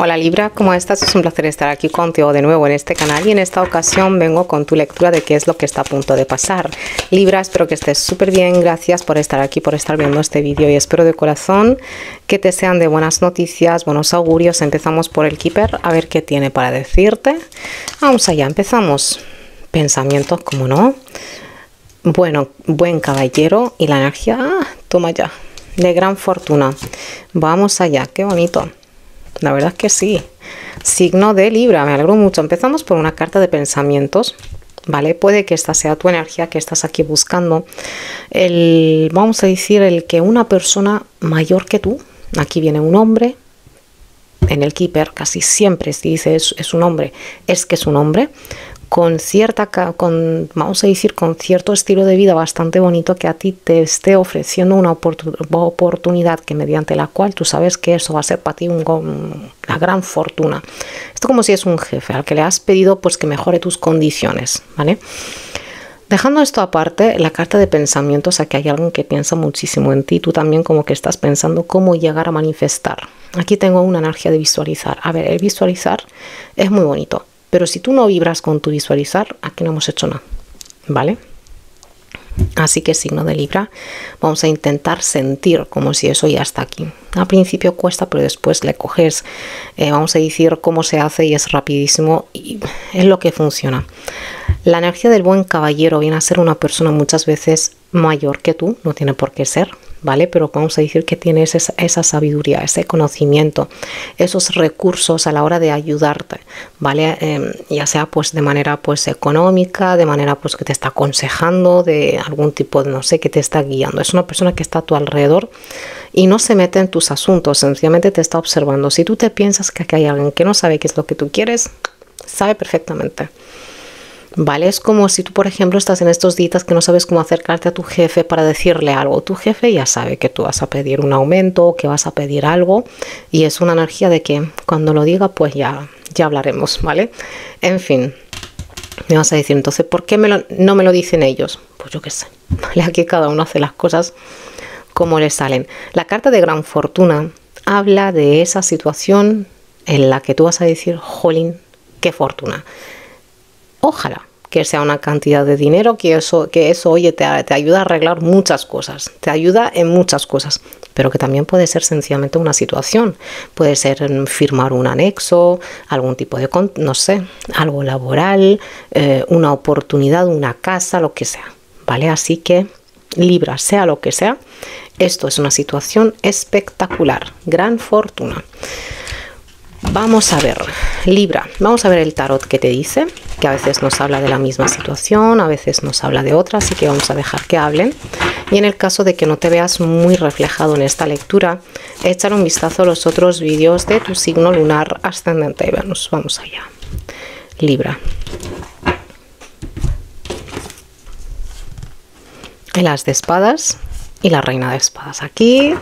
Hola Libra, ¿cómo estás? Es un placer estar aquí contigo de nuevo en este canal y en esta ocasión vengo con tu lectura de qué es lo que está a punto de pasar. Libra, espero que estés súper bien, gracias por estar aquí, por estar viendo este vídeo y espero de corazón que te sean de buenas noticias, buenos augurios. Empezamos por el Keeper, a ver qué tiene para decirte. Vamos allá, empezamos. Pensamientos, como no. Bueno, buen caballero y la energía, toma ya, de gran fortuna. Vamos allá, qué bonito. La verdad es que sí. Signo de Libra, me alegro mucho. Empezamos por una carta de pensamientos, ¿vale? Puede que esta sea tu energía que estás aquí buscando. Vamos a decir, el que una persona mayor que tú, aquí viene un hombre, en el Keeper casi siempre se dice es un hombre, es que es un hombre, con cierto estilo de vida bastante bonito, que a ti te esté ofreciendo una oportunidad que mediante la cual tú sabes que eso va a ser para ti una gran fortuna. Esto como si es un jefe al que le has pedido pues que mejore tus condiciones, ¿vale? Dejando esto aparte, la carta de pensamientos, o sea, que hay alguien que piensa muchísimo en ti, tú también como que estás pensando cómo llegar a manifestar. Aquí tengo una energía de visualizar. A ver, el visualizar es muy bonito, pero si tú no vibras con tu visualizar, aquí no hemos hecho nada, ¿vale? Así que signo de Libra, vamos a intentar sentir como si eso ya está aquí. Al principio cuesta, pero después le coges, vamos a decir cómo se hace y es rapidísimo y es lo que funciona. La energía del buen caballero viene a ser una persona muchas veces mayor que tú, no tiene por qué ser, ¿vale? Pero vamos a decir que tienes esa sabiduría, ese conocimiento, esos recursos a la hora de ayudarte, ¿vale? Ya sea pues de manera pues económica, de manera pues que te está aconsejando, de algún tipo de, no sé, que te está guiando. Es una persona que está a tu alrededor y no se mete en tus asuntos, sencillamente te está observando. Si tú te piensas que aquí hay alguien que no sabe qué es lo que tú quieres, sabe perfectamente. ¿Vale? Es como si tú, por ejemplo, estás en estos días que no sabes cómo acercarte a tu jefe para decirle algo. Tu jefe ya sabe que tú vas a pedir un aumento o que vas a pedir algo y es una energía de que cuando lo diga pues ya hablaremos, ¿vale? En fin, me vas a decir, entonces, ¿por qué no me lo dicen ellos? Pues yo qué sé, ¿vale? Aquí cada uno hace las cosas como le salen. La carta de gran fortuna habla de esa situación en la que tú vas a decir, jolín, qué fortuna. Ojalá que sea una cantidad de dinero, que eso oye, te ayuda a arreglar muchas cosas, te ayuda en muchas cosas, pero que también puede ser sencillamente una situación, puede ser firmar un anexo, algún tipo de, no sé, algo laboral, una oportunidad, una casa, lo que sea, ¿vale? Así que Libra, sea lo que sea, esto es una situación espectacular, gran fortuna. Vamos a ver, Libra, vamos a ver el tarot que te dice, que a veces nos habla de la misma situación, a veces nos habla de otra, así que vamos a dejar que hablen. Y en el caso de que no te veas muy reflejado en esta lectura, echar un vistazo a los otros vídeos de tu signo lunar, ascendente y Venus. Vamos allá, Libra. El As de espadas y la Reina de espadas. Aquí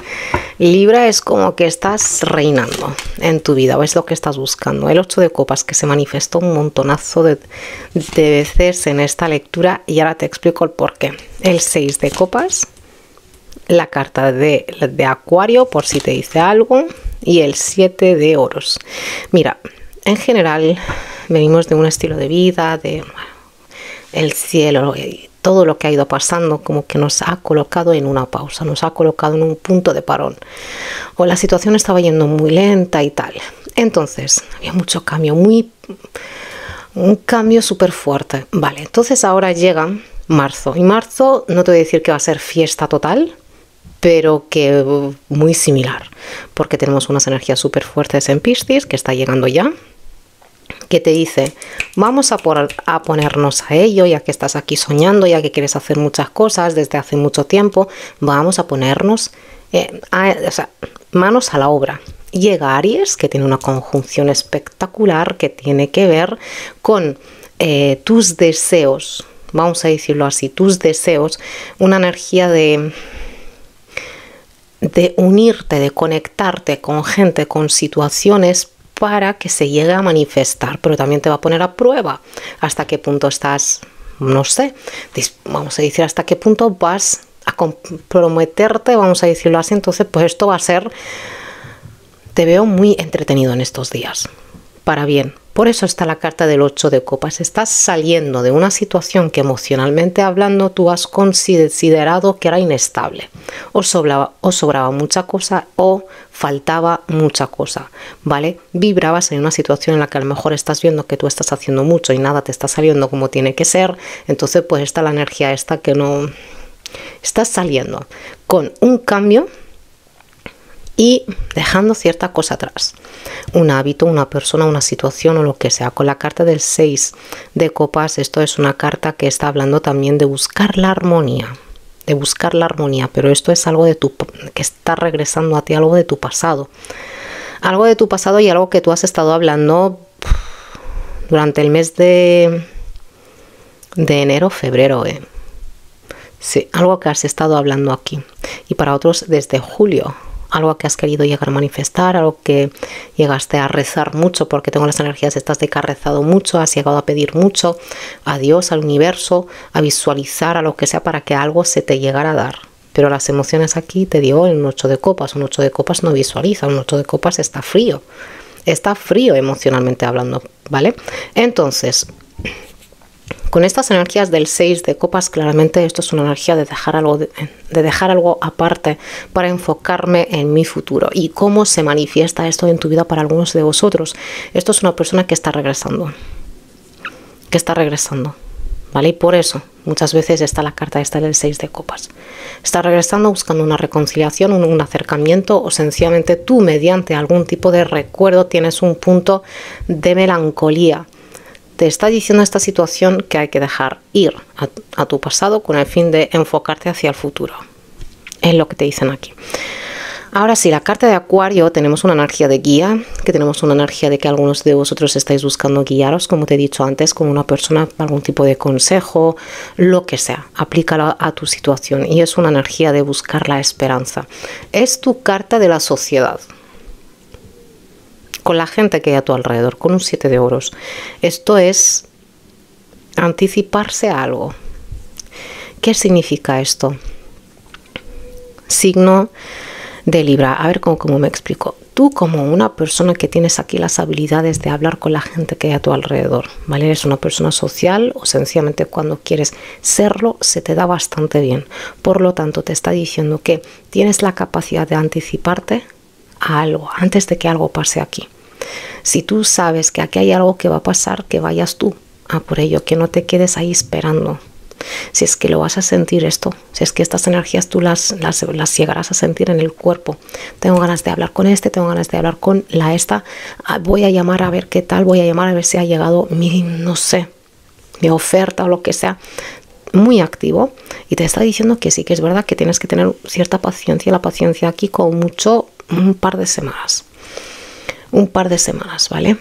Libra es como que estás reinando en tu vida, es lo que estás buscando. El 8 de copas, que se manifestó un montonazo de veces en esta lectura y ahora te explico el porqué. El 6 de copas, la carta de Acuario, por si te dice algo, y el 7 de oros. Mira, en general venimos de un estilo de vida, de el cielo, todo lo que ha ido pasando como que nos ha colocado en una pausa, nos ha colocado en un punto de parón. O la situación estaba yendo muy lenta y tal. Entonces, había mucho cambio, un cambio súper fuerte. Vale, entonces ahora llega marzo. Y marzo, no te voy a decir que va a ser fiesta total, pero que muy similar. Porque tenemos unas energías súper fuertes en Piscis, que está llegando ya, que te dice, vamos a ponernos a ello, ya que estás aquí soñando, ya que quieres hacer muchas cosas desde hace mucho tiempo, vamos a ponernos manos a la obra. Llega Aries, que tiene una conjunción espectacular, que tiene que ver con tus deseos, vamos a decirlo así, tus deseos, una energía de unirte, de conectarte con gente, con situaciones, para que se llegue a manifestar, pero también te va a poner a prueba hasta qué punto estás, no sé, vamos a decir, hasta qué punto vas a comprometerte, vamos a decirlo así. Entonces pues esto va a ser Te veo muy entretenido en estos días, para bien. Por eso está la carta del 8 de copas. Estás saliendo de una situación que emocionalmente hablando tú has considerado que era inestable. O sobraba mucha cosa o faltaba mucha cosa, ¿vale? Vibrabas en una situación en la que a lo mejor estás viendo que tú estás haciendo mucho y nada te está saliendo como tiene que ser. Entonces pues está la energía esta que no... Estás saliendo con un cambio y dejando cierta cosa atrás, un hábito, una persona, una situación o lo que sea. Con la carta del 6 de copas, esto es una carta que está hablando también de buscar la armonía, pero esto es algo de que está regresando a ti, algo de tu pasado, y algo que tú has estado hablando durante el mes de enero, febrero, sí, algo que has estado hablando aquí, y para otros desde julio. Algo que has querido llegar a manifestar, algo que llegaste a rezar mucho, porque tengo las energías estas de que has rezado mucho, has llegado a pedir mucho a Dios, al universo, a visualizar, a lo que sea, para que algo se te llegara a dar. Pero las emociones aquí, te digo, en un 8 de copas, un 8 de copas no visualiza, un 8 de copas está frío emocionalmente hablando, ¿vale? Entonces, con estas energías del 6 de copas, claramente esto es una energía de dejar algo, aparte para enfocarme en mi futuro. ¿Y cómo se manifiesta esto en tu vida para algunos de vosotros? Esto es una persona que está regresando, ¿vale? Y por eso muchas veces está la carta esta del 6 de copas. Está regresando buscando una reconciliación, un acercamiento, o sencillamente tú mediante algún tipo de recuerdo tienes un punto de melancolía. Te está diciendo esta situación que hay que dejar ir a tu pasado con el fin de enfocarte hacia el futuro. Es lo que te dicen aquí. Ahora sí, la carta de Acuario, tenemos una energía de guía, que tenemos una energía de que algunos de vosotros estáis buscando guiaros, como te he dicho antes, con una persona, algún tipo de consejo, lo que sea, aplícalo a tu situación. Y es una energía de buscar la esperanza. Es tu carta de la sociedad, con la gente que hay a tu alrededor, con un 7 de oros. Esto es anticiparse a algo. ¿Qué significa esto? Signo de Libra. A ver cómo me explico. Tú, como una persona que tienes aquí las habilidades de hablar con la gente que hay a tu alrededor, ¿vale? Eres una persona social, o sencillamente cuando quieres serlo se te da bastante bien. Por lo tanto, te está diciendo que tienes la capacidad de anticiparte a algo antes de que algo pase aquí. Si tú sabes que aquí hay algo que va a pasar, que vayas tú a por ello, que no te quedes ahí esperando. Si es que lo vas a sentir esto, si es que estas energías tú las llegarás a sentir en el cuerpo. Tengo ganas de hablar con este, tengo ganas de hablar con la esta, voy a llamar a ver qué tal, voy a llamar a ver si ha llegado mi, no sé, mi oferta o lo que sea. Muy activo, y te está diciendo que sí, que es verdad que tienes que tener cierta paciencia, la paciencia aquí con mucho un par de semanas, ¿vale?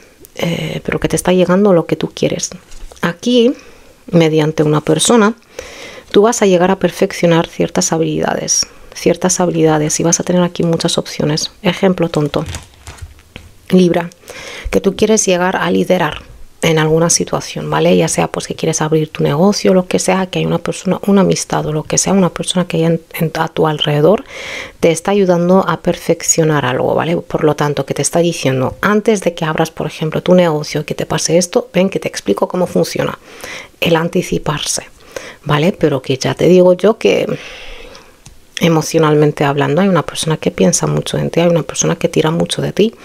Pero que te está llegando lo que tú quieres. Aquí, mediante una persona, tú vas a llegar a perfeccionar ciertas habilidades, y vas a tener aquí muchas opciones. Ejemplo tonto, Libra, que tú quieres llegar a liderar en alguna situación, ¿vale? Ya sea pues que quieres abrir tu negocio, lo que sea, que hay una persona, una amistad o lo que sea, una persona que hay a tu alrededor, te está ayudando a perfeccionar algo, ¿vale? Por lo tanto, que te está diciendo, antes de que abras, por ejemplo, tu negocio, que te pase esto, ven que te explico cómo funciona. El anticiparse, ¿vale? Pero que ya te digo yo que emocionalmente hablando hay una persona que piensa mucho en ti, hay una persona que tira mucho de ti,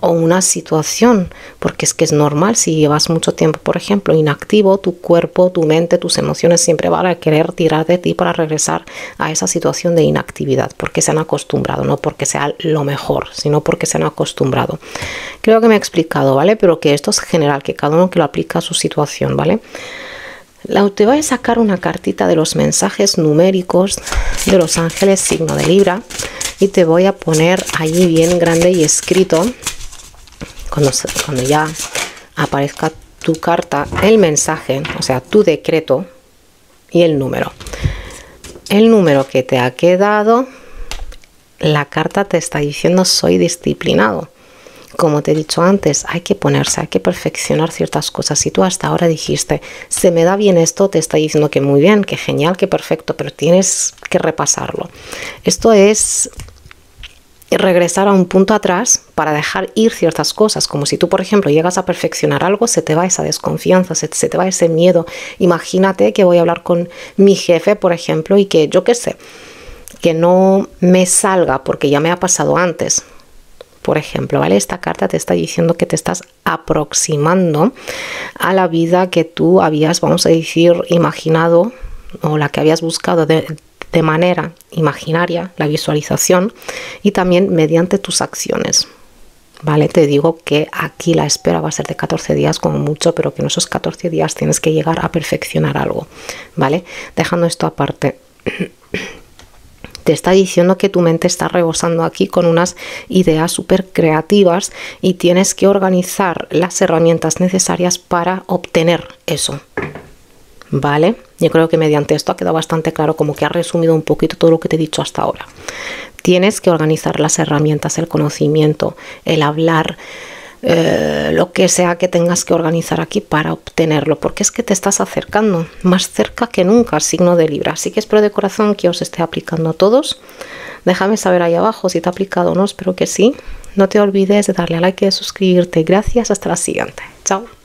o una situación, porque es que es normal. Si llevas mucho tiempo, por ejemplo, inactivo, tu cuerpo, tu mente, tus emociones siempre van a querer tirar de ti para regresar a esa situación de inactividad, porque se han acostumbrado, no porque sea lo mejor, sino porque se han acostumbrado. Creo que me he explicado, ¿vale? Pero que esto es general, que cada uno que lo aplica a su situación, ¿vale? Te voy a sacar una cartita de los mensajes numéricos de los ángeles signo de Libra, y te voy a poner allí bien grande y escrito, cuando ya aparezca tu carta, el mensaje, o sea, tu decreto y el número. El número que te ha quedado, la carta te está diciendo soy disciplinado. Como te he dicho antes, hay que ponerse, hay que perfeccionar ciertas cosas. Si tú hasta ahora dijiste, se me da bien esto, te está diciendo que muy bien, que genial, que perfecto, pero tienes que repasarlo. Esto es regresar a un punto atrás para dejar ir ciertas cosas, como si tú, por ejemplo, llegas a perfeccionar algo, se te va esa desconfianza, se te va ese miedo. Imagínate que voy a hablar con mi jefe, por ejemplo, y que yo qué sé, que no me salga porque ya me ha pasado antes, por ejemplo, ¿vale? Esta carta te está diciendo que te estás aproximando a la vida que tú habías, vamos a decir, imaginado, o la que habías buscado de manera imaginaria, la visualización, y también mediante tus acciones, ¿vale? Te digo que aquí la espera va a ser de 14 días como mucho, pero que en esos 14 días tienes que llegar a perfeccionar algo, ¿vale? Dejando esto aparte, te está diciendo que tu mente está rebosando aquí con unas ideas súper creativas y tienes que organizar las herramientas necesarias para obtener eso, ¿vale? Yo creo que mediante esto ha quedado bastante claro, como que ha resumido un poquito todo lo que te he dicho hasta ahora. Tienes que organizar las herramientas, el conocimiento, el hablar, lo que sea que tengas que organizar aquí para obtenerlo, porque es que te estás acercando, más cerca que nunca, signo de Libra. Así que espero de corazón que os esté aplicando a todos. Déjame saber ahí abajo si te ha aplicado o no, espero que sí. No te olvides de darle a like y de suscribirte. Gracias, hasta la siguiente. Chao.